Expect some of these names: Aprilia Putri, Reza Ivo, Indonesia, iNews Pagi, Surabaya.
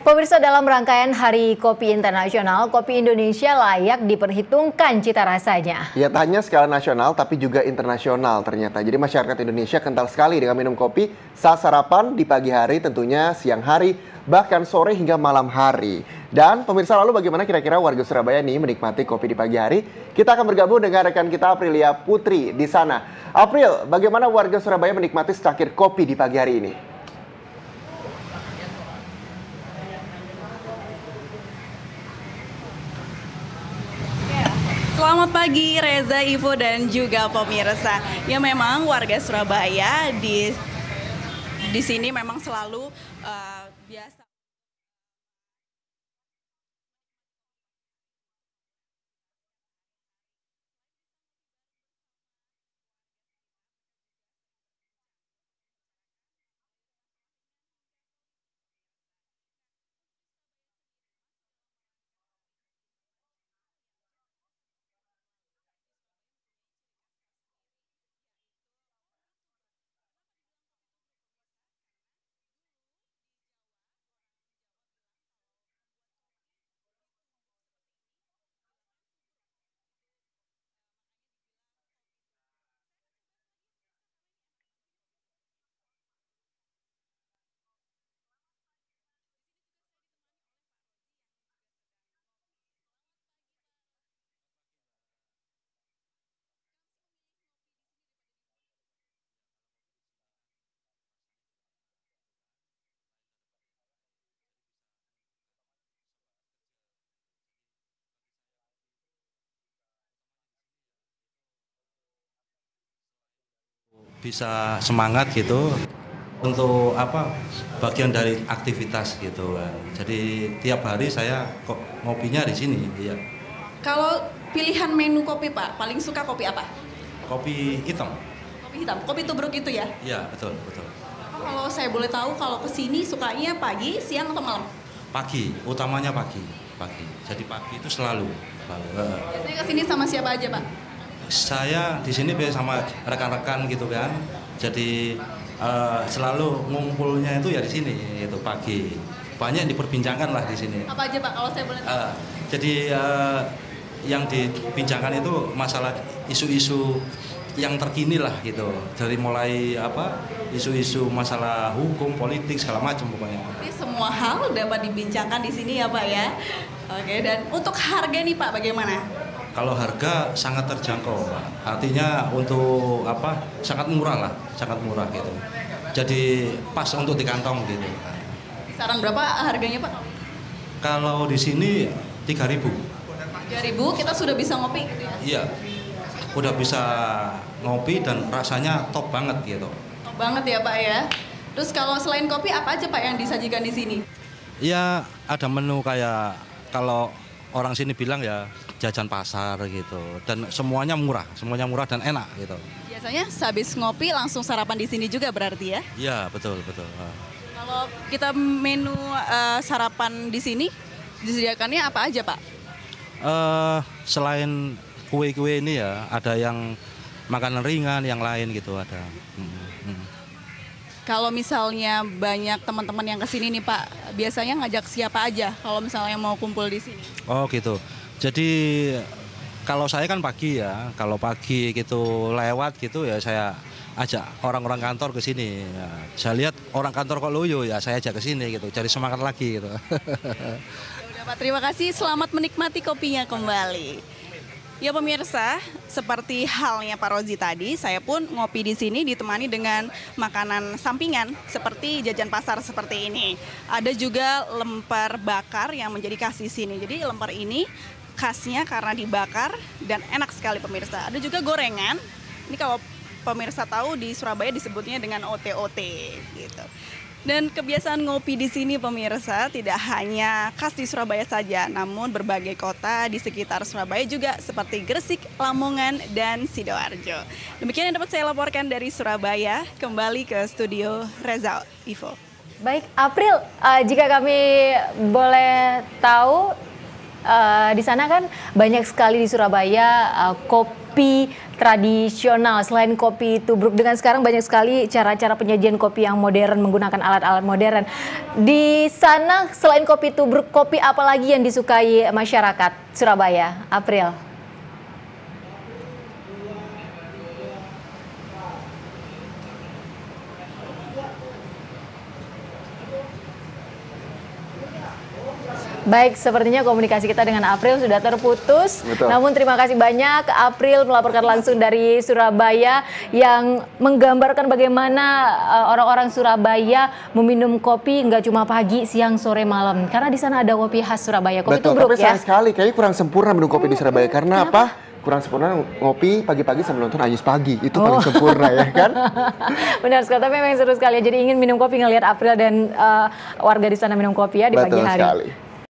Pemirsa, dalam rangkaian Hari Kopi Internasional, kopi Indonesia layak diperhitungkan cita rasanya. Ya, tak hanya skala nasional tapi juga internasional ternyata. Jadi masyarakat Indonesia kental sekali dengan minum kopi saat sarapan di pagi hari, tentunya siang hari, bahkan sore hingga malam hari. Dan pemirsa, lalu bagaimana kira-kira warga Surabaya nih menikmati kopi di pagi hari? Kita akan bergabung dengan rekan kita Aprilia Putri di sana. April, bagaimana warga Surabaya menikmati secangkir kopi di pagi hari ini? Selamat pagi Reza, Ivo, dan juga pemirsa. Ya, memang warga Surabaya di sini memang selalu biasa. Bisa semangat gitu untuk apa bagian dari aktivitas gitu kan. Jadi tiap hari saya ngopinya di sini ya. Kalau pilihan menu kopi Pak, paling suka kopi apa? Kopi hitam. Kopi hitam, kopi tubruk itu ya? Iya, betul, betul. Kalau saya boleh tahu, kalau kesini sukanya pagi, siang atau malam? Pagi, utamanya pagi. Pagi. Jadi pagi itu selalu. Biasanya kesini sama siapa aja Pak? Saya di sini sama rekan-rekan gitu kan, jadi selalu ngumpulnya itu ya di sini, itu pagi. Banyak diperbincangkan lah di sini. Apa aja Pak, kalau saya boleh tahu? Jadi yang dibincangkan itu masalah isu-isu yang terkini lah gitu, dari mulai apa isu-isu masalah hukum, politik, segala macam pokoknya. Jadi semua hal dapat dibincangkan di sini ya Pak ya. Oke, dan untuk harga nih Pak bagaimana? Kalau harga sangat terjangkau, artinya untuk apa sangat murah lah, sangat murah gitu. Jadi pas untuk di kantong gitu. Saran berapa harganya Pak? Kalau di sini 3.000. 3.000 kita sudah bisa ngopi gitu ya? Iya, udah bisa ngopi dan rasanya top banget gitu. Top banget ya Pak ya. Terus kalau selain kopi apa aja Pak yang disajikan di sini? Iya, ada menu kayak kalau orang sini bilang ya jajan pasar gitu, dan semuanya murah dan enak gitu. Biasanya habis ngopi langsung sarapan di sini juga berarti ya? Iya, betul, betul. Kalau kita menu sarapan di sini disediakannya apa aja Pak? Selain kue-kue ini ya, ada yang makanan ringan, yang lain gitu ada. Kalau misalnya banyak teman-teman yang kesini nih Pak, biasanya ngajak siapa aja kalau misalnya mau kumpul di sini? Oh gitu, jadi kalau saya kan pagi ya, kalau pagi gitu lewat gitu ya saya ajak orang-orang kantor ke sini. Ya, saya lihat orang kantor kok loyo ya saya ajak ke sini gitu, jadi semangat lagi gitu. Udah Pak, terima kasih, selamat menikmati kopinya kembali. Ya pemirsa, seperti halnya Pak Rozi tadi, saya pun ngopi di sini ditemani dengan makanan sampingan seperti jajan pasar seperti ini. Ada juga lemper bakar yang menjadi khas di sini. Jadi lemper ini khasnya karena dibakar dan enak sekali pemirsa. Ada juga gorengan. Ini kalau pemirsa tahu di Surabaya disebutnya dengan OT-OT gitu. Dan kebiasaan ngopi di sini pemirsa tidak hanya khas di Surabaya saja, namun berbagai kota di sekitar Surabaya juga seperti Gresik, Lamongan, dan Sidoarjo. Demikian yang dapat saya laporkan dari Surabaya, kembali ke studio Reza Ivo. Baik April, jika kami boleh tahu di sana kan banyak sekali di Surabaya kopi tradisional selain kopi tubruk. Dengan sekarang banyak sekali cara-cara penyajian kopi yang modern menggunakan alat-alat modern. Di sana selain kopi tubruk, kopi apa lagi yang disukai masyarakat Surabaya, April? Baik, sepertinya komunikasi kita dengan April sudah terputus. Betul. Namun terima kasih banyak April melaporkan langsung dari Surabaya yang menggambarkan bagaimana orang-orang Surabaya meminum kopi nggak cuma pagi, siang, sore, malam. Karena di sana ada kopi khas Surabaya, kopi tubruk ya. Betul, sekali. Kayaknya kurang sempurna minum kopi di Surabaya. Karena apa? Kurang sempurna ngopi pagi-pagi sambil nonton iNews Pagi, itu paling sempurna ya kan? Benar sekali, tapi memang seru sekali. Jadi ingin minum kopi ngelihat April dan warga di sana minum kopi ya di pagi hari. Betul sekali.